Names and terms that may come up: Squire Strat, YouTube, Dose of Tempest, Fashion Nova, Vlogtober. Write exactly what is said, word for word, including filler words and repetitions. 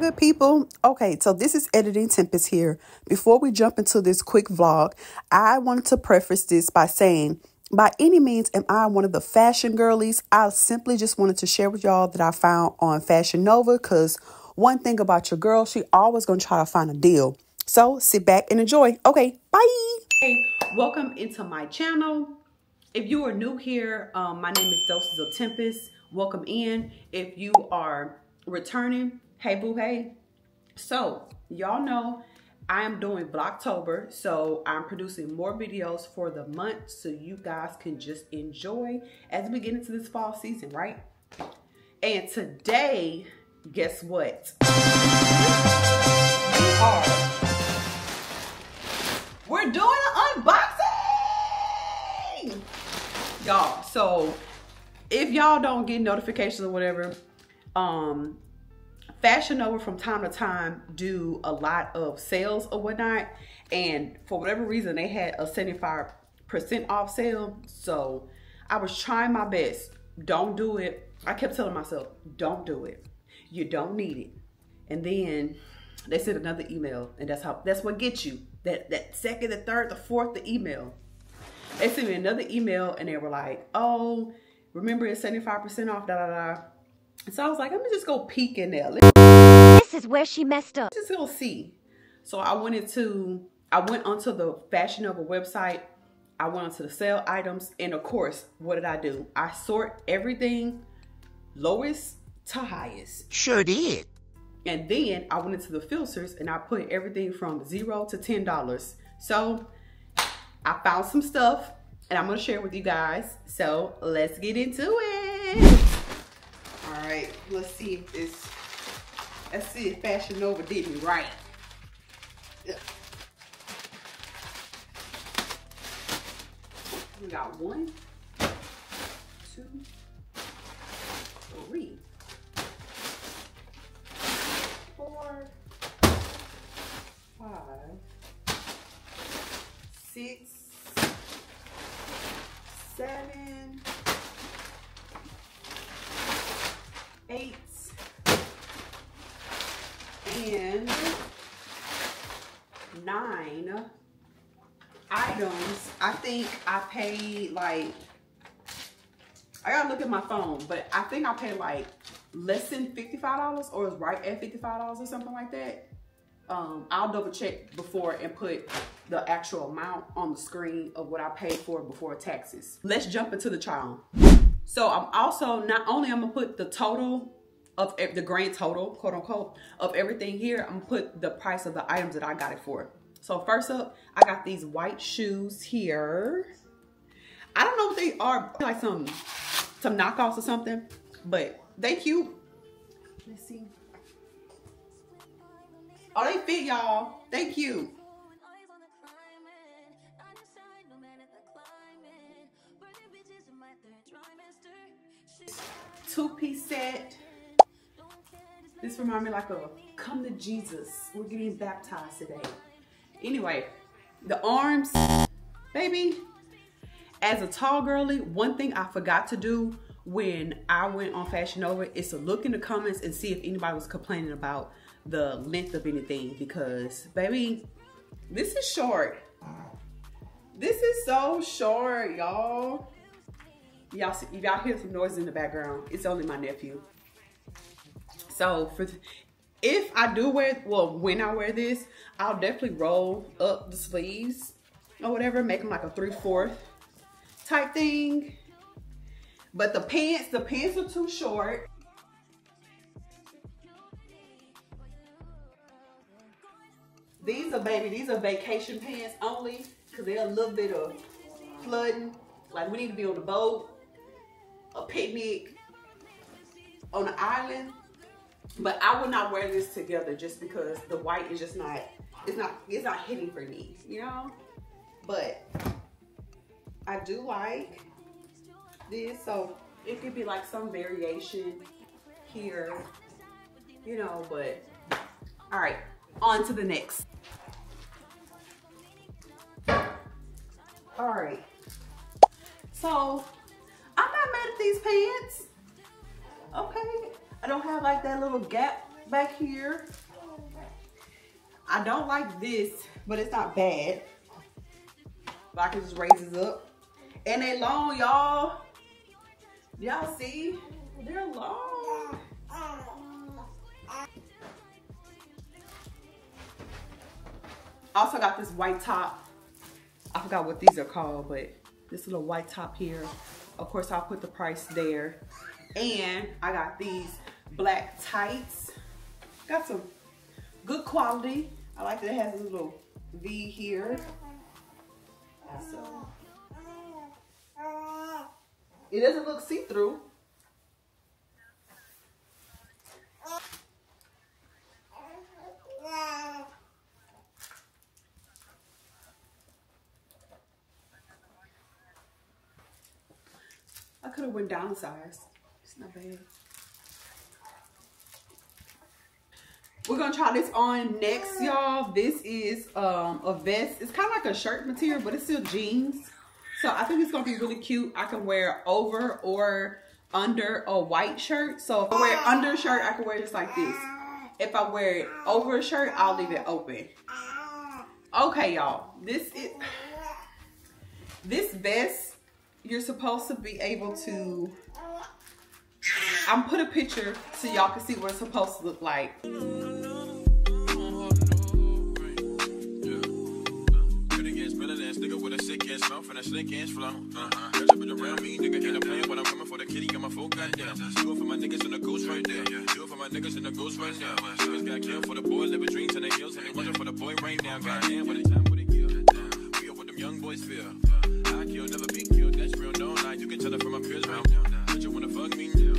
Good people. Okay, so this is Editing Tempest here. Before we jump into this quick vlog, I wanted to preface this by saying, by any means am I one of the fashion girlies. I simply just wanted to share with y'all that I found on Fashion Nova, because one thing about your girl, she always gonna try to find a deal. So sit back and enjoy. Okay, bye. Hey, welcome into my channel. If you are new here, um, my name is Dose of Tempest. Welcome in. If you are returning, hey boo, hey. So y'all know I am doing Vlogtober, so I'm producing more videos for the month so you guys can just enjoy as we get into this fall season, right? And today, guess what? We are, we're doing an unboxing! Y'all, so if y'all don't get notifications or whatever, um, Fashion Nova from time to time do a lot of sales or whatnot, and for whatever reason they had a seventy-five percent off sale. So I was trying my best. Don't do it. I kept telling myself, don't do it. You don't need it. And then they sent another email, and that's how that's what gets you. That that second, the third, the fourth, the email. They sent me another email and they were like, oh, remember it's seventy-five percent off, da da da. So I was like, let me just go peek in there. This is where she messed up. Just go see. So I wanted to, I went onto the Fashion Nova website. I went onto the sale items. And of course, what did I do? I sort everything lowest to highest. Sure did. And then I went into the filters and I put everything from zero to ten dollars. So I found some stuff and I'm going to share it with you guys. So let's get into it. All right, let's see if this, let's see if Fashion Nova did me right. Yeah. We got one, two, three, four, five, six, seven, eight, and nine items. I think I paid like, I gotta look at my phone, but I think I paid like less than fifty-five dollars, or right at fifty-five dollars or something like that. Um, I'll double check before and put the actual amount on the screen of what I paid for before taxes. Let's jump into the trial. So I'm also, not only I'm gonna put the total of the grand total, quote unquote, of everything here, I'm gonna put the price of the items that I got it for. So first up, I got these white shoes here. I don't know what they are, like some some knockoffs or something, but they cute. Let's see. Oh, they fit, y'all. They cute. Two-piece set. This reminds me like a come to Jesus. We're getting baptized today. Anyway, the arms, baby. As a tall girly, one thing I forgot to do when I went on Fashion Nova is to look in the comments and see if anybody was complaining about the length of anything, because baby, this is short. This is so short, y'all. Y'all y'all hear some noise in the background. It's only my nephew. So for if I do wear, well, when I wear this, I'll definitely roll up the sleeves or whatever, make them like a three-fourth type thing. But the pants, the pants are too short. These are, baby, these are vacation pants only, because they're a little bit of flooding. Like, we need to be on the boat, a picnic, on an island. But I would not wear this together, just because the white is just not, it's not, it's not hitting for me, you know? But I do like this, so it could be like some variation here, you know, but all right, on to the next. So I'm not mad at these pants. Okay, I don't have like that little gap back here. I don't like this, but it's not bad. But I can just raise this up. And they long, y'all. Y'all see? They're long. Also got this white top. I forgot what these are called, but this little white top here. Of course, I'll put the price there. And I got these black tights. Got some good quality. I like that it has a little V here. So, it doesn't look see-through. I could have went down a size. It's not bad. We're gonna try this on next, y'all. This is um, a vest. It's kind of like a shirt material, but it's still jeans. So I think it's gonna be really cute. I can wear over or under a white shirt. So if I wear under a shirt, I can wear it just like this. If I wear it over a shirt, I'll leave it open. Okay, y'all. This is this vest. You're supposed to be able to. I'm put a picture so y'all can see what it's supposed to look like. You can tell it from my peers right now. But you wanna fuck me now.